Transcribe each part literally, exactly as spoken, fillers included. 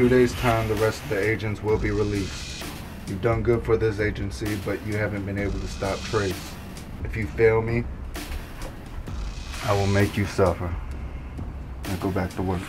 two days' time, the rest of the agents will be released. You've done good for this agency, but you haven't been able to stop Trace. If you fail me, I will make you suffer. Now go back to work.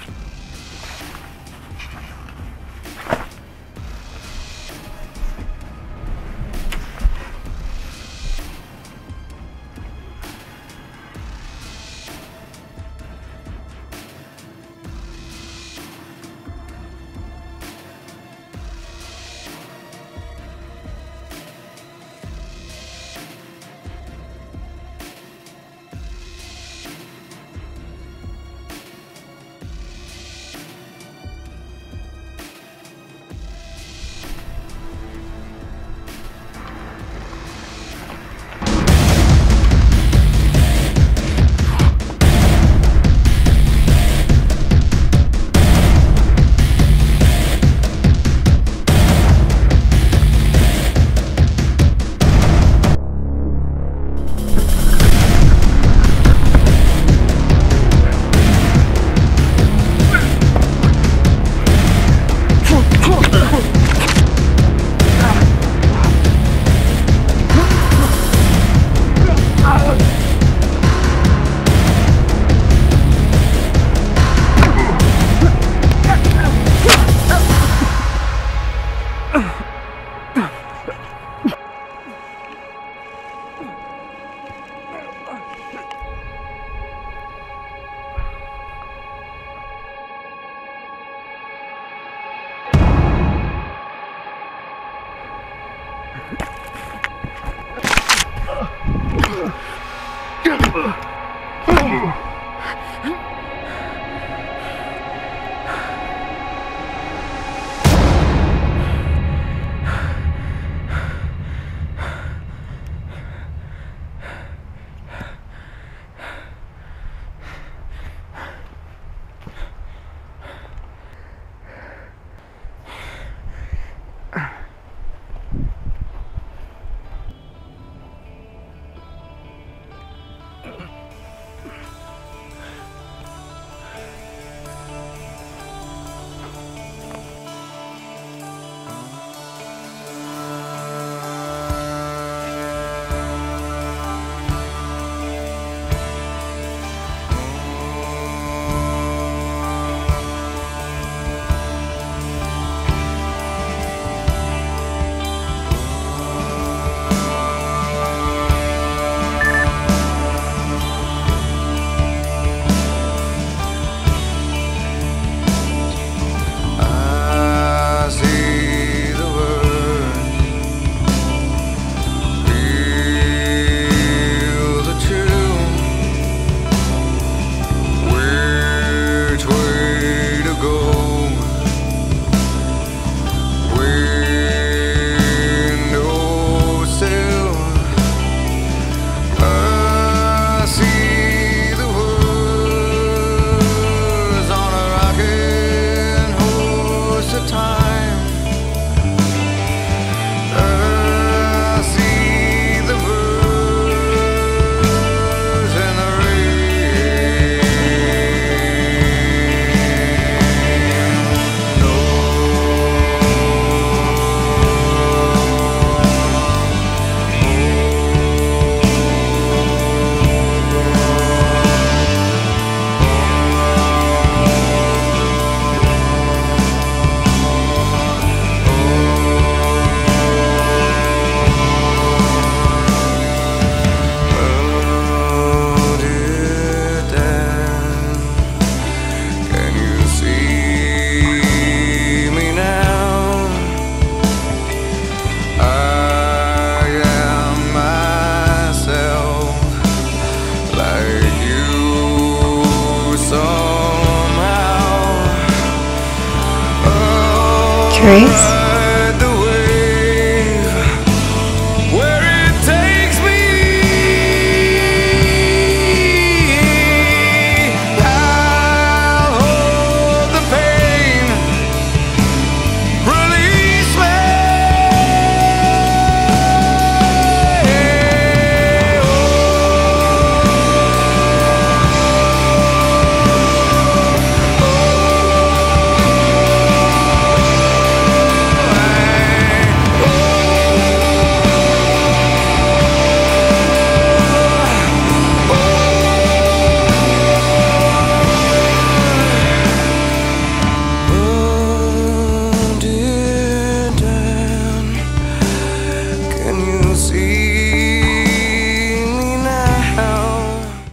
Trace?